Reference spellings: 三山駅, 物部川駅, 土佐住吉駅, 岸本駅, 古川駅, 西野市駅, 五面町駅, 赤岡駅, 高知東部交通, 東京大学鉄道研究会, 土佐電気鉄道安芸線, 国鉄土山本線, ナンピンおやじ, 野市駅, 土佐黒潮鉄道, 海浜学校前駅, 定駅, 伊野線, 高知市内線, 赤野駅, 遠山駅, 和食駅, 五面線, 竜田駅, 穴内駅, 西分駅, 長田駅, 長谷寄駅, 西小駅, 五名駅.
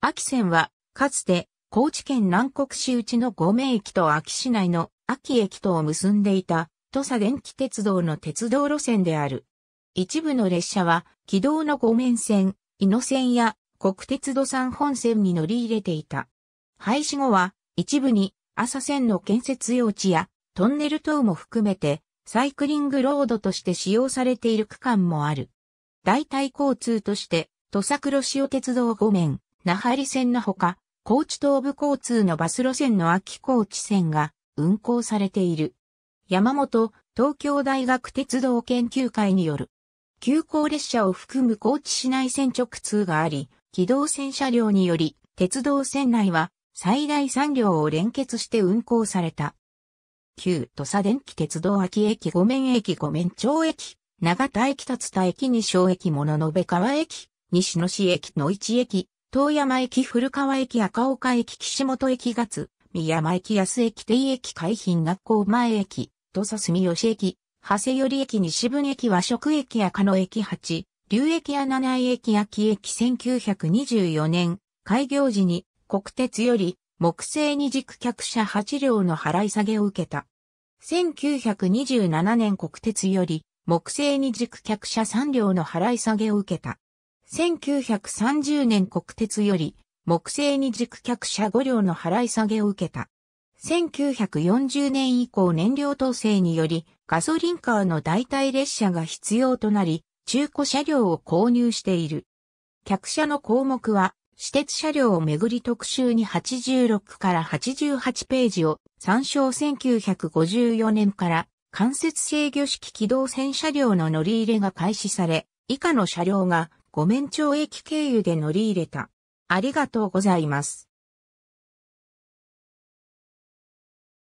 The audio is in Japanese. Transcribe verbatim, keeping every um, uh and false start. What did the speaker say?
秋線は、かつて、高知県南国市内の五名駅と安芸市内の安芸駅とを結んでいた、土佐電気鉄道の鉄道路線である。一部の列車は、軌道の五面線、伊野線や国鉄土山本線に乗り入れていた。廃止後は、一部に、朝線の建設用地や、トンネル等も含めて、サイクリングロードとして使用されている区間もある。代替交通として、土佐黒潮鉄道五面、奈半利線のほか、高知東部交通のバス路線の安芸高知線が運行されている。山本、東京大学鉄道研究会による。急行列車を含む高知市内線直通があり、機動戦車両により、鉄道線内は最大さん両を連結して運行された。旧土佐電気鉄道安芸駅五面駅五面町駅、長田駅竜田駅西小駅物部川駅、西野市駅野市駅、遠山駅古川駅赤岡駅岸本駅月、三山駅安駅定駅海浜学校前駅、土佐住吉駅、長谷寄駅西分駅和食駅赤野駅八、竜駅穴内駅安芸駅せんきゅうひゃくにじゅうよねん、開業時に国鉄より木製二軸客車はち両の払い下げを受けた。せんきゅうひゃくにじゅうななねん国鉄より木製二軸客車さん両の払い下げを受けた。せんきゅうひゃくさんじゅうねん国鉄より木製二軸客車ご両の払い下げを受けた。せんきゅうひゃくよんじゅうねん以降燃料統制によりガソリンカーの代替列車が必要となり中古車両を購入している。客車の項目は私鉄車両をめぐり特集にはちじゅうろくからはちじゅうはちページを参照。せんきゅうひゃくごじゅうよねんから間接制御式機動戦車両の乗り入れが開始され以下の車両が五面町駅経由で乗り入れた。ありがとうございます。